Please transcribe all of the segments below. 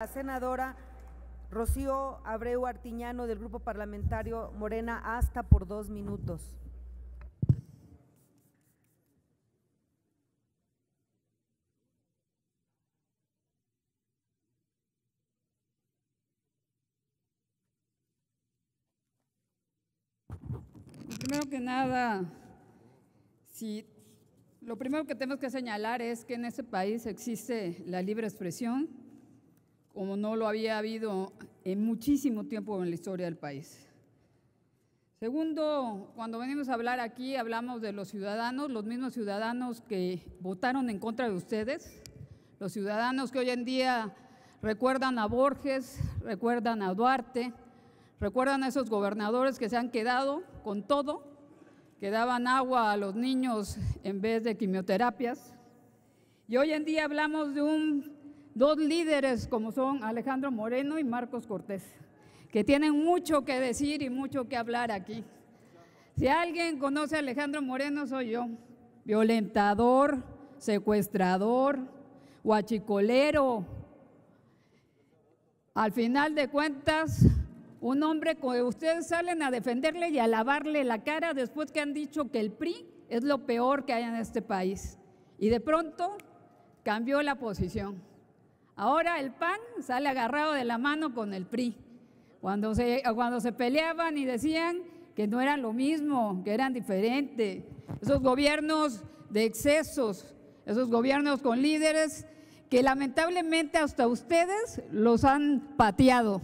La senadora Rocío Abreu Artiñano del Grupo Parlamentario Morena, hasta por 2 minutos. Primero que nada, lo primero que tenemos que señalar es que en este país existe la libre expresión, como no lo había habido en muchísimo tiempo en la historia del país. Segundo, cuando venimos a hablar aquí, hablamos de los ciudadanos, los mismos ciudadanos que votaron en contra de ustedes, los ciudadanos que hoy en día recuerdan a Borges, recuerdan a Duarte, recuerdan a esos gobernadores que se han quedado con todo, que daban agua a los niños en vez de quimioterapias. Y hoy en día hablamos de dos líderes como son Alejandro Moreno y Marcos Cortés, que tienen mucho que decir y mucho que hablar aquí. Si alguien conoce a Alejandro Moreno, soy yo. Violentador, secuestrador, huachicolero. Al final de cuentas, un hombre que ustedes salen a defenderle y a lavarle la cara después que han dicho que el PRI es lo peor que hay en este país. Y de pronto cambió la posición. Ahora el PAN sale agarrado de la mano con el PRI, cuando se peleaban y decían que no eran lo mismo, que eran diferentes. Esos gobiernos de excesos, esos gobiernos con líderes que lamentablemente hasta ustedes los han pateado,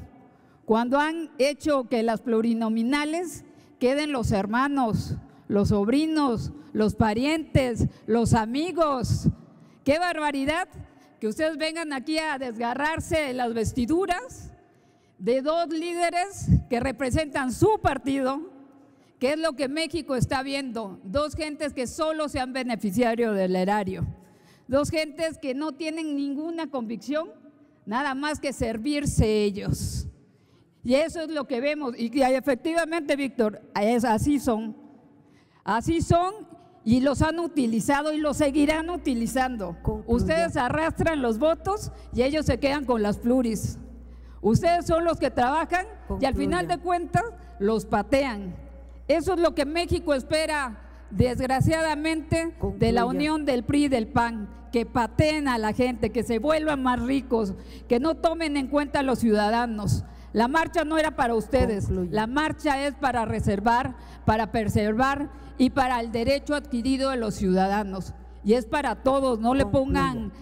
cuando han hecho que las plurinominales queden los hermanos, los sobrinos, los parientes, los amigos. ¡Qué barbaridad! Que ustedes vengan aquí a desgarrarse las vestiduras de dos líderes que representan su partido, que es lo que México está viendo, dos gentes que solo sean beneficiarios del erario, dos gentes que no tienen ninguna convicción, nada más que servirse ellos. Y eso es lo que vemos, y efectivamente, Víctor, así son. Y los han utilizado y los seguirán utilizando. Concluya. Ustedes arrastran los votos y ellos se quedan con las pluris. Ustedes son los que trabajan. Concluya. Y al final de cuentas los patean. Eso es lo que México espera, desgraciadamente, Concluya. De la unión del PRI y del PAN, que pateen a la gente, que se vuelvan más ricos, que no tomen en cuenta a los ciudadanos. La marcha no era para ustedes, Concluye. La marcha es para reservar, para preservar y para el derecho adquirido de los ciudadanos. Y es para todos, no Concluye. Le pongan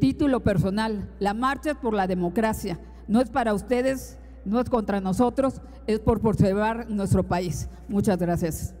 título personal. La marcha es por la democracia, no es para ustedes, no es contra nosotros, es por preservar nuestro país. Muchas gracias.